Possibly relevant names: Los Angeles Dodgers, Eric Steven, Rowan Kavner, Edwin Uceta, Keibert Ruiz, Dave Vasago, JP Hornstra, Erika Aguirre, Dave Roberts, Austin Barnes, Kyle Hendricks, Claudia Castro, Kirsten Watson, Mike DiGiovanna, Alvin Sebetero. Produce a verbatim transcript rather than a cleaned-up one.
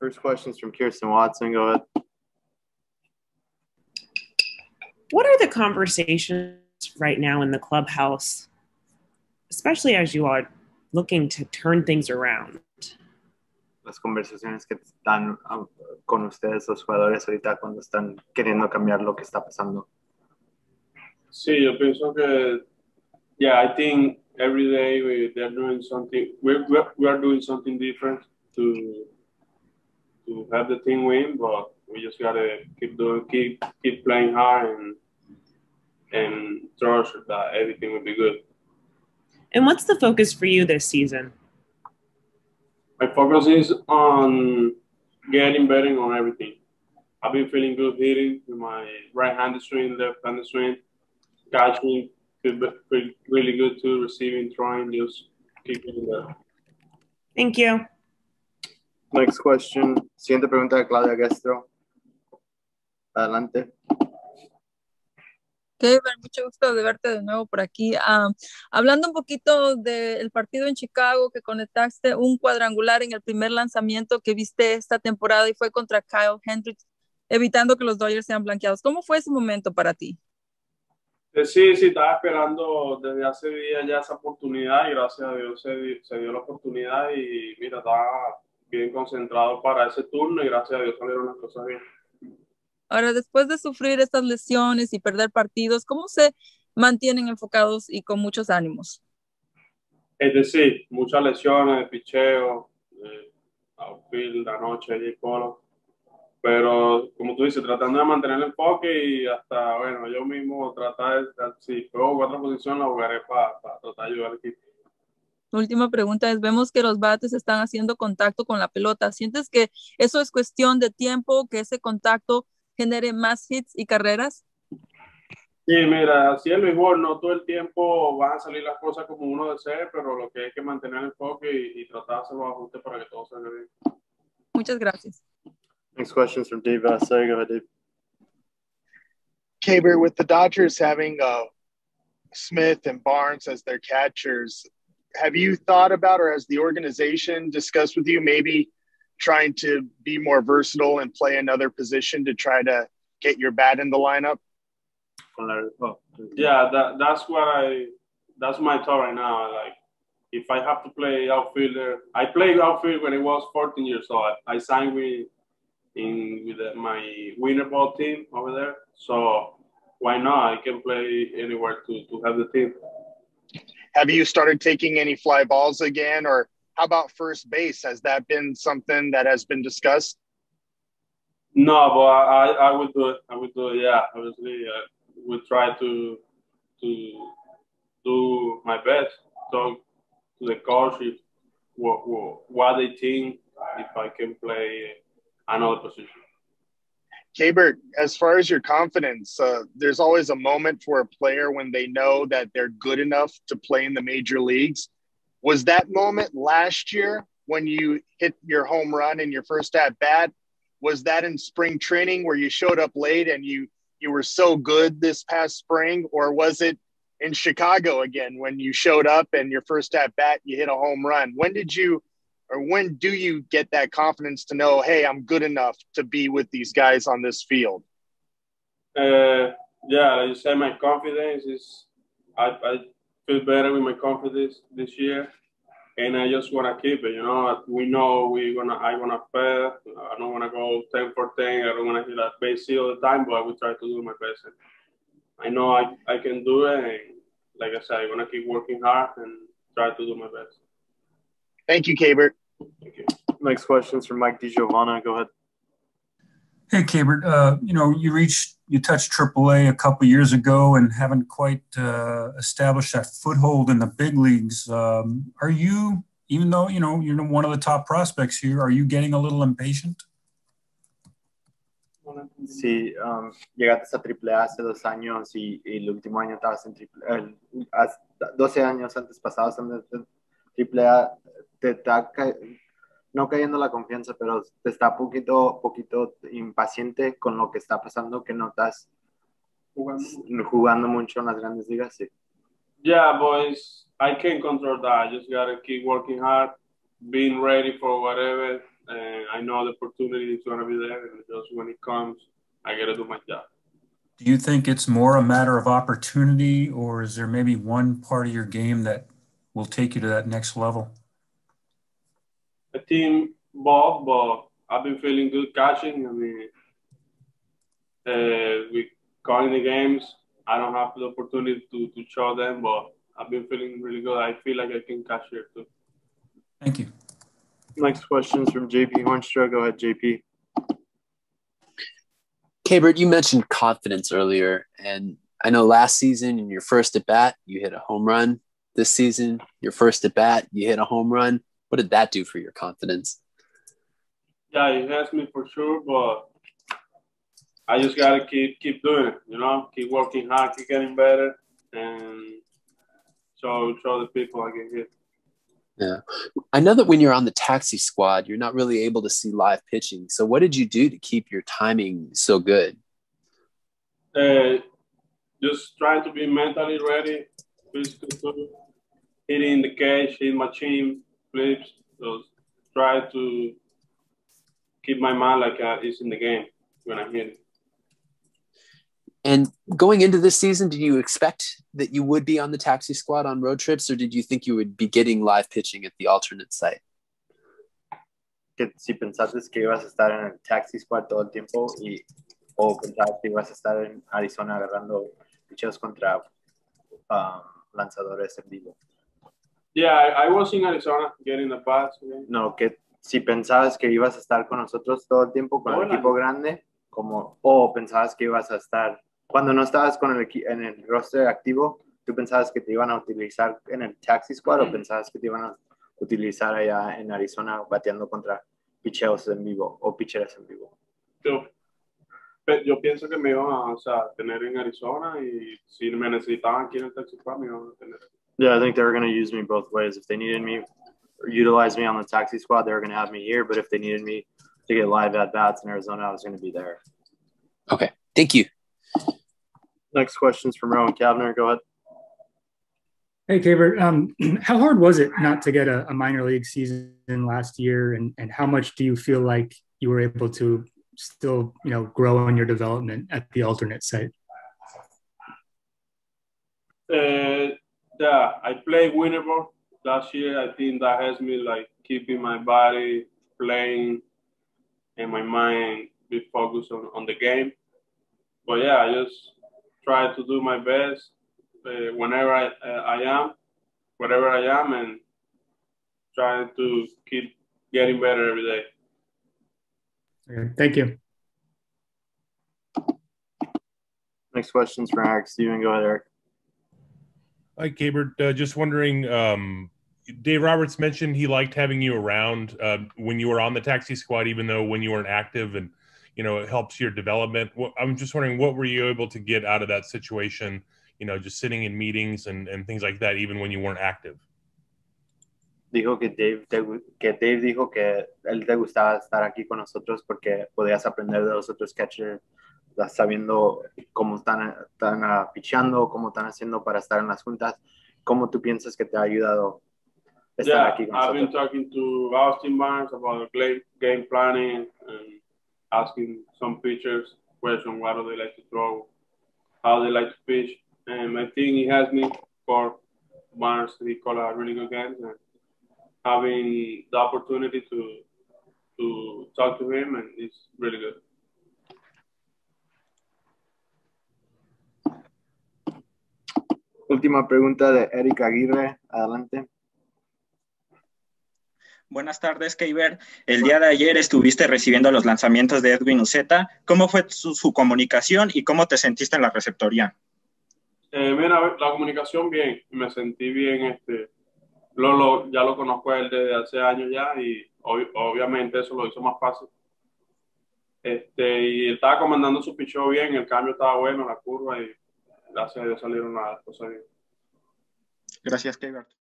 First question's from Kirsten Watson. Go ahead. What are the conversations right now in the clubhouse, especially as you are looking to turn things around? Las conversaciones que están con ustedes, los jugadores, ahorita cuando están queriendo cambiar lo que está pasando. Sí, yo pienso que, yeah, I think every day we, they're doing something, we, we, we are doing something different to to have the team win, but we just gotta keep doing, keep keep playing hard and and trust that everything will be good. And what's the focus for you this season? My focus is on getting better on everything. I've been feeling good hitting with my right-handed swing, left-handed swing, catching, really good too, receiving, throwing, just keep doing that. Thank you. Next question. Siguiente pregunta de Claudia Castro. Adelante. Keibert, mucho gusto de verte de nuevo por aquí. Um, hablando un poquito del partido en Chicago, que conectaste un cuadrangular en el primer lanzamiento que viste esta temporada y fue contra Kyle Hendricks, evitando que los Dodgers sean blanqueados. ¿Cómo fue ese momento para ti? Sí, sí, estaba esperando desde hace días ya esa oportunidad y gracias a Dios se dio, se dio la oportunidad y mira, estaba bien concentrado para ese turno y gracias a Dios salieron las cosas bien. Ahora, después de sufrir estas lesiones y perder partidos, ¿cómo se mantienen enfocados y con muchos ánimos? Es decir, muchas lesiones de picheo, de outfield, la noche, y polo. Pero, como tú dices, tratando de mantener el enfoque y hasta, bueno, yo mismo tratar, si juego cuatro posiciones, la jugaré para, para tratar de ayudar al equipo. La última pregunta es, vemos que los bates están haciendo contacto con la pelota. ¿Sientes que eso es cuestión de tiempo, que ese contacto genere más hits y carreras? Sí, mira, así es lo mejor, no todo el tiempo van a salir las cosas como uno desea, pero lo que hay que mantener el enfoque y, y tratar de hacer los ajustes para que todo salga bien. Muchas gracias. Next question is from Dave Vasago. Keibert, with the Dodgers having uh, Smith and Barnes as their catchers, have you thought about or has the organization discussed with you maybe trying to be more versatile and play another position to try to get your bat in the lineup? Yeah, that, that's what I, that's my thought right now. Like, if I have to play outfielder, I played outfield when I was fourteen years old. I signed with in with my winter ball team over there. So why not? I can play anywhere to, to have the team. Have you started taking any fly balls again, or how about first base? Has that been something that has been discussed? No, but I, I would do it. I would do it, yeah. Obviously, I would try to to do my best, talk to the coach if, what, what they think, if I can play another position. Keibert, as far as your confidence, uh, there's always a moment for a player when they know that they're good enough to play in the major leagues. Was that moment last year when you hit your home run in your first at-bat? Was that in spring training where you showed up late and you, you were so good this past spring? Or was it in Chicago again when you showed up and your first at-bat, you hit a home run? When did you or when do you get that confidence to know, hey, I'm good enough to be with these guys on this field? Uh, yeah, like you said, my confidence is I, I feel better with my confidence this year, and I just want to keep it. You know, we know we're gonna, I'm gonna fail. I don't want to go ten for ten. I don't want to hit that base all the time, but I will try to do my best. And I know I, I can do it, and like I said, I'm gonna keep working hard and try to do my best. Thank you, Keibert. Thank you. Next question is from Mike DiGiovanna. Go ahead. Hey, Keibert. Uh, you know, you reached, you touched triple A a couple years ago and haven't quite uh, established that foothold in the big leagues. Um, are you, even though, you know, you're one of the top prospects here, are you getting a little impatient? Sí, um, llegaste a triple A hace dos años y, y el último año estabas en triple A. doce años antes pasados en triple A. Te está ca no cayendo la confianza, pero te está poquito poquito impaciente con lo que está pasando, que no estás jugando, jugando mucho en las grandes ligas. Sí. Yeah, boys, I can't control that. I just gotta keep working hard, being ready for whatever. Uh, I I know the opportunity is going to be there, and just when it comes, I got to do my job. Do you think it's more a matter of opportunity, or is there maybe one part of your game that will take you to that next level? I think both, but I've been feeling good catching. I mean, uh, we calling the games. I don't have the opportunity to, to show them, but I've been feeling really good. I feel like I can catch here too. Thank you. Next question's from J P Hornstra. Go ahead, J P. Keibert, you mentioned confidence earlier, and I know last season in your first at bat, you hit a home run. This season, your first at bat, you hit a home run. What did that do for your confidence? Yeah, it helps me for sure, but I just gotta keep keep doing it, you know, keep working hard, keep getting better, and show show the people I can hit. Yeah. I know that when you're on the taxi squad, you're not really able to see live pitching. So what did you do to keep your timing so good? Uh, just trying to be mentally ready, hitting the cage, hitting my chin, flips. So try to keep my mind like I, it's in the game when I hit it. And going into this season, did you expect that you would be on the taxi squad on road trips, or did you think you would be getting live pitching at the alternate site? Que si pensaste que ibas a estar en el taxi squad todo el tiempo, y o pensaste que ibas a estar en Arizona agarrando picheos contra um, lanzadores en vivo. Yeah, I, I was in Arizona getting the bats. Okay? No, que si pensabas que ibas a estar con nosotros todo el tiempo con oh, el equipo no. grande, como o pensabas que ibas a estar. Cuando no estabas con el en el roster activo, ¿tú pensabas que te iban a utilizar en el taxi squad mm-hmm. o pensabas que te iban a utilizar allá en Arizona bateando contra picheos en vivo o pitchers en vivo? Yo, yo pienso que me iban a o sea, tener en Arizona, y si me necesitaban aquí en el taxi squad, me iban a tener. Yeah, I think they were going to use me both ways. If they needed me, or utilized me on the taxi squad, they were going to have me here. But if they needed me to get live at-bats in Arizona, I was going to be there. Okay, thank you. Next question's from Rowan Kavner. Go ahead. Hey, Keibert. Um, how hard was it not to get a, a minor league season last year, and, and how much do you feel like you were able to still, you know, grow on your development at the alternate site? Uh, yeah, I played winter ball last year. I think that has me like keeping my body playing and my mind be focused on, on the game. But yeah, I just try to do my best uh, whenever I, uh, I am, whatever I am, and try to keep getting better every day. Okay, thank you. Next question's from Eric Steven. Go ahead, Eric. Hi, Keibert. Uh, just wondering, um, Dave Roberts mentioned he liked having you around uh, when you were on the taxi squad, even though when you weren't active, and you know, it helps your development. I'm just wondering, what were you able to get out of that situation, you know, just sitting in meetings and, and things like that, even when you weren't active? Dijo que Dave, que Dave dijo que él te gustaba estar aquí con nosotros porque podías aprender de los otros catchers, sabiendo cómo están, están uh, pichando, cómo están haciendo para estar en las juntas. ¿Cómo tú piensas que te ha ayudado estar yeah, aquí con I've nosotros? I've been talking to Austin Barnes about game planning and asking some pitchers questions, what do they like to throw, how they like to pitch. And I think he has me for Barnes. He called a really good game. And having the opportunity to to talk to him, and it's really good. Última pregunta de Erika Aguirre. Adelante. Buenas tardes, Keibert. El día de ayer estuviste recibiendo los lanzamientos de Edwin Uceta. ¿Cómo fue su, su comunicación y cómo te sentiste en la receptoría? Eh, mira, la comunicación bien. Me sentí bien. Este, lo, lo, ya lo conozco él desde hace años ya, y ob- obviamente eso lo hizo más fácil. Este, y estaba comandando su picheo bien, el cambio estaba bueno, la curva, y gracias a Dios salieron las cosas bien. Gracias, Keibert.